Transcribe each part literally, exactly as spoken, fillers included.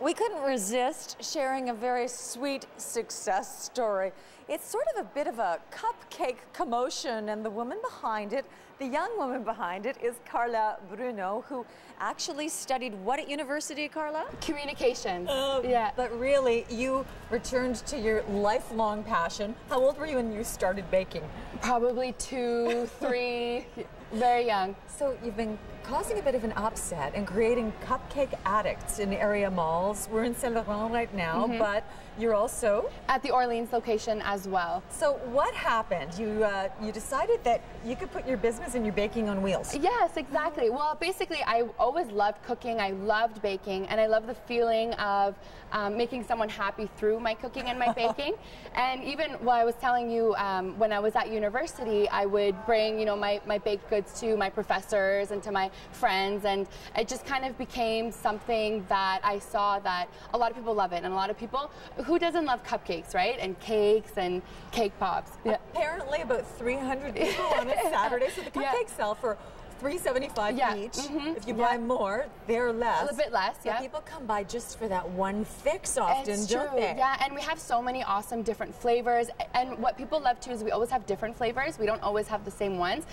We couldn't resist sharing a very sweet success story. It's sort of a bit of a cupcake commotion, and the woman behind it, the young woman behind it, is Carla Bruno, who actually studied what at university, Carla? Communication. Oh, yeah. But really, you returned to your lifelong passion. How old were you when you started baking? Probably two, three, very young. So you've been causing a bit of an upset and creating cupcake addicts in area malls. We're in Saint Laurent right now, mm-hmm. but you're also at the Orleans location as well. So what happened? You uh, you decided that you could put your business and your baking on wheels. Yes, exactly. Well, basically, I always loved cooking. I loved baking, and I love the feeling of um, making someone happy through my cooking and my baking. And even while I was telling you, um, when I was at university, I would bring you know my my baked goods to my professors and to my friends, and it just kind of became something that I saw that a lot of people love it, and a lot of people, who doesn't love cupcakes, right? And cakes and cake pops. Apparently yeah. about three hundred people on a Saturday, so the cupcakes yeah. sell for three seventy-five yeah. each. Mm-hmm. If you yeah. buy more, they're less. A little bit less, so yeah. people come by just for that one fix often, it's don't true. They? Yeah, and we have so many awesome different flavors. And what people love too is we always have different flavors. We don't always have the same ones.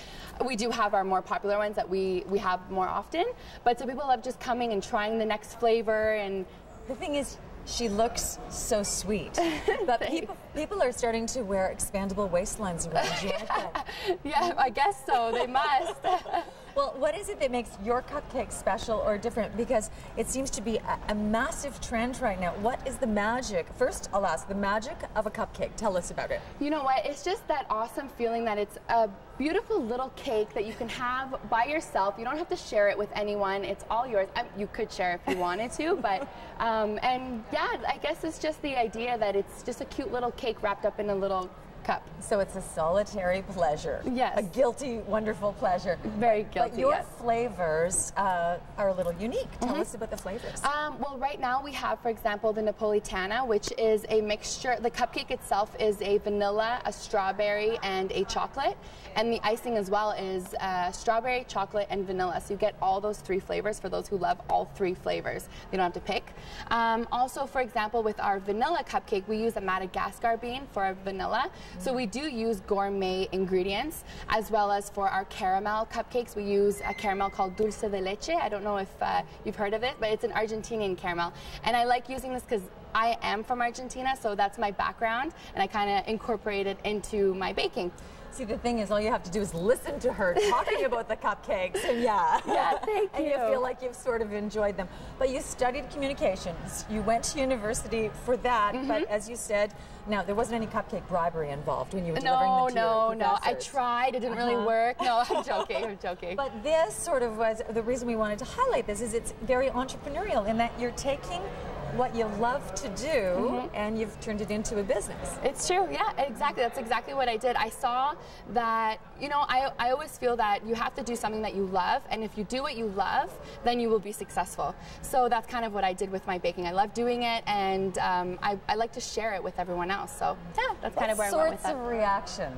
We do have our more popular ones that we, we have more often. But so people love just coming and trying the next flavor. And the thing is, she looks so sweet, but people, people are starting to wear expandable waistlines around you. Yeah, I guess so. They must. Well, what is it that makes your cupcake special or different? Because it seems to be a, a massive trend right now. What is the magic? First, I'll ask, the magic of a cupcake. Tell us about it. You know what? It's just that awesome feeling that it's a beautiful little cake that you can have by yourself. You don't have to share it with anyone. It's all yours. I mean, you could share if you wanted to, but um, and yeah, I guess it's just the idea that it's just a cute little cake wrapped up in a little cup. So it's a solitary pleasure. Yes. A guilty, wonderful pleasure. Very guilty, But your yes. flavors uh, are a little unique. Tell mm-hmm. us about the flavors. Um, well, right now we have, for example, the Napoletana, which is a mixture. The cupcake itself is a vanilla, a strawberry, and a chocolate. And the icing as well is uh, strawberry, chocolate, and vanilla. So you get all those three flavors for those who love all three flavors. They don't have to pick. Um, also, for example, with our vanilla cupcake, we use a Madagascar bean for our vanilla. So we do use gourmet ingredients, as well as for our caramel cupcakes. We use a caramel called dulce de leche. I don't know if uh, you've heard of it, but it's an Argentinian caramel. And I like using this because I am from Argentina, so that's my background, and I kind of incorporate it into my baking. See, the thing is, all you have to do is listen to her talking about the cupcakes, and yeah. Yeah, thank and you. And you feel like you've sort of enjoyed them. But you studied communications. You went to university for that, mm-hmm. but as you said, now, there wasn't any cupcake bribery involved when you were delivering no, them to No, no, no. I tried. It didn't uh-huh. really work. No, I'm joking. I'm joking. But this sort of was, the reason we wanted to highlight this is it's very entrepreneurial in that you're taking what you love to do mm-hmm. and you've turned it into a business. It's true, yeah, exactly. That's exactly what I did. I saw that, you know, I, I always feel that you have to do something that you love, and if you do what you love, then you will be successful. So that's kind of what I did with my baking. I love doing it, and um, I, I like to share it with everyone else. So yeah, that's what kind of where I went with that. What sorts of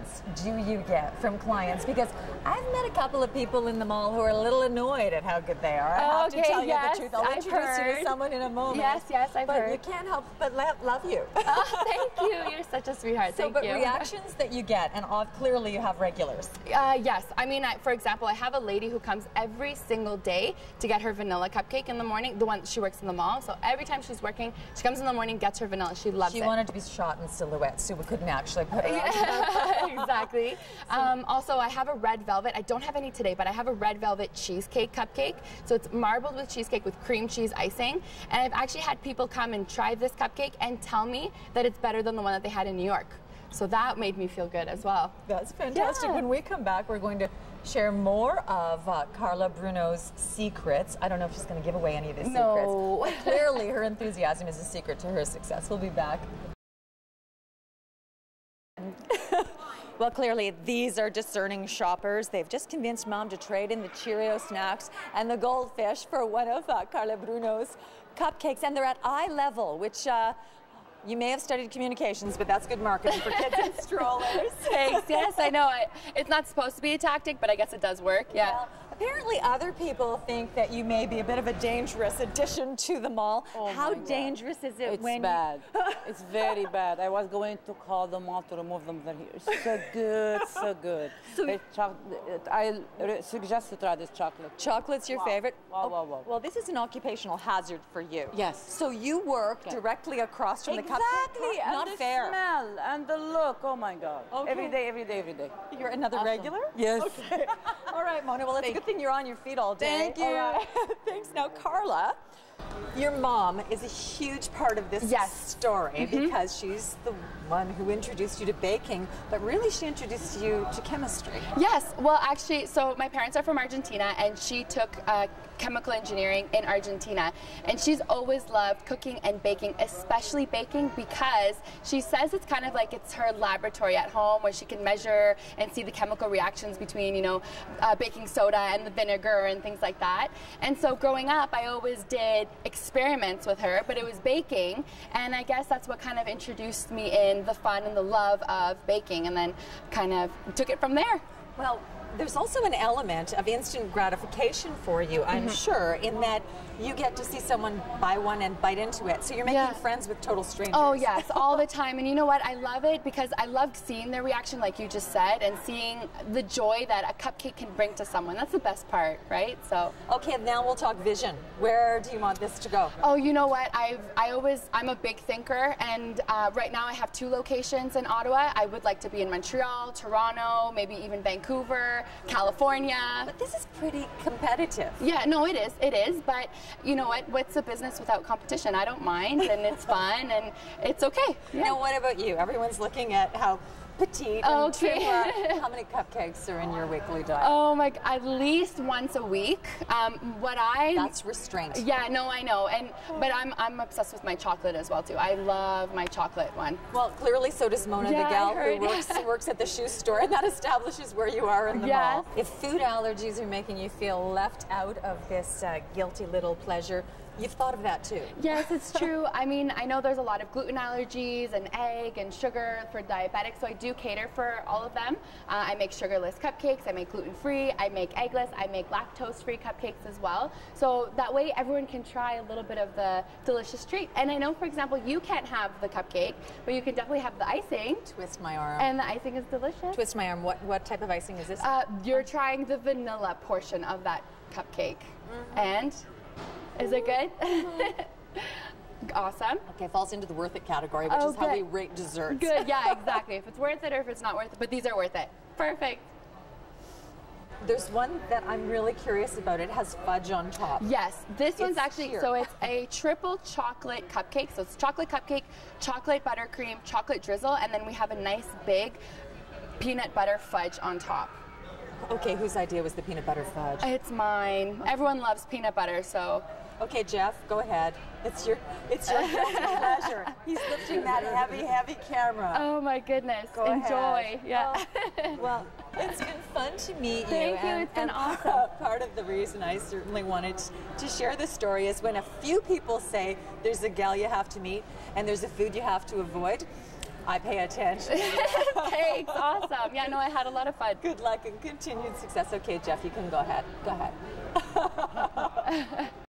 reactions do you get from clients? Because I've met a couple of people in the mall who are a little annoyed at how good they are. Okay, I have to tell yes, you the truth. I'll I've introduce heard. You to someone in a moment. Yes, yes. I've but heard. You can't help but love you. Oh, thank you. You're such a sweetheart. So, thank but you. Reactions that you get, and clearly you have regulars. Uh, yes. I mean, I, for example, I have a lady who comes every single day to get her vanilla cupcake in the morning. The one she works in the mall. So every time she's working, she comes in the morning, gets her vanilla. She loves she it. She wanted to be shot in silhouette, so we couldn't actually put her on. Exactly. Um, also, I have a red velvet. I don't have any today, but I have a red velvet cheesecake cupcake. So it's marbled with cheesecake with cream cheese icing, and I've actually had people come and try this cupcake and tell me that it's better than the one that they had in New York. So that made me feel good as well. That's fantastic. Yeah. When we come back, we're going to share more of uh, Carla Bruno's secrets. I don't know if she's going to give away any of these no. secrets. But clearly, her enthusiasm is a secret to her success. We'll be back. Well, clearly, these are discerning shoppers. They've just convinced Mom to trade in the Cheerio snacks and the goldfish for one of uh, Carla Bruno's cupcakes, and they're at eye level, which uh, you may have studied communications, but that's good marketing for kids and strollers. Thanks. Yes, I know. It's not supposed to be a tactic, but I guess it does work. Yeah. Well, Apparently other people think that you may be a bit of a dangerous addition to the mall. Oh How dangerous God. is it it's when... It's bad. It's very bad. I was going to call the mall to remove them from here. It's so good, so good. So I suggest to try this chocolate. Chocolate's your wow. favorite? Wow, wow, wow. Well, this is an occupational hazard for you. Yes. So you work okay. directly across from exactly. the company. Exactly. Not the fair. The smell and the look. Oh, my God. Okay. Every day, every day, every day. You're another awesome. regular? Yes. Okay. All right, Mona. Well, it's a good thing you're on your feet all day. Thank you. Right. Thanks. Now, Carla, your mom is a huge part of this yes. story mm-hmm. because she's the one who introduced you to baking, but really she introduced you to chemistry. Yes. Well, actually, so my parents are from Argentina, and she took uh, chemical engineering in Argentina, and she's always loved cooking and baking, especially baking, because she says it's kind of like it's her laboratory at home where she can measure and see the chemical reactions between, you know, uh, baking soda and the vinegar and things like that. And so growing up, I always did experiments with her, but it was baking, and I guess that's what kind of introduced me in the fun and the love of baking, and then kind of took it from there. Well, there's also an element of instant gratification for you, I'm mm-hmm. sure, in that you get to see someone buy one and bite into it. So you're making yeah. friends with total strangers. Oh, yes, all the time. And you know what? I love it because I love seeing their reaction, like you just said, and seeing the joy that a cupcake can bring to someone. That's the best part, right? So. Okay, now we'll talk vision. Where do you want this to go? Oh, you know what? I've, I always, I'm a big thinker, and uh, right now I have two locations in Ottawa. I would like to be in Montreal, Toronto, maybe even Vancouver, California. But this is pretty competitive. Yeah, no, it is. It is. But you know what? What's a business without competition? I don't mind, and it's fun, and it's okay. Yeah. Now, what about you? Everyone's looking at how petite and okay. trim. How many cupcakes are in your weekly diet? Oh my, at least once a week. Um, what I That's restraint. Yeah, no, I know. And but I'm I'm obsessed with my chocolate as well too. I love my chocolate one. Well, clearly so does Mona yeah, the gal who works, who works at the shoe store, and that establishes where you are in the yes. mall. If food allergies are making you feel left out of this uh, guilty little pleasure, you've thought of that too. Yes, it's true. I mean, I know there's a lot of gluten allergies and egg and sugar for diabetics, so I do cater for all of them. Uh, I make sugarless cupcakes, I make gluten-free, I make eggless, I make lactose-free cupcakes as well. So that way everyone can try a little bit of the delicious treat. And I know, for example, you can't have the cupcake, but you can definitely have the icing. Twist my arm. And the icing is delicious. Twist my arm. What, what type of icing is this? Uh, you're trying the vanilla portion of that cupcake. Mm-hmm. And... Is it good? Awesome. Okay, it falls into the worth it category, which oh, is good. how we rate desserts. Good, yeah, exactly. If it's worth it or if it's not worth it, but these are worth it. Perfect. There's one that I'm really curious about. It has fudge on top. Yes, this it's one's actually, sheer. so it's a triple chocolate cupcake. So it's chocolate cupcake, chocolate buttercream, chocolate drizzle, and then we have a nice big peanut butter fudge on top. Okay, whose idea was the peanut butter fudge? It's mine. Everyone loves peanut butter, so. Okay, Jeff, go ahead. It's your, it's your pleasure. He's lifting that heavy, heavy camera. Oh my goodness! Go Enjoy. Ahead. Yeah. Well, well, it's been fun to meet you. Thank you. And, it's been and awesome. Part of the reason I certainly wanted to share this story is when a few people say there's a gal you have to meet and there's a food you have to avoid. I pay attention. Thanks, awesome. Yeah, no, I had a lot of fun. Good luck and continued success. Okay, Jeff, you can go ahead. Go ahead.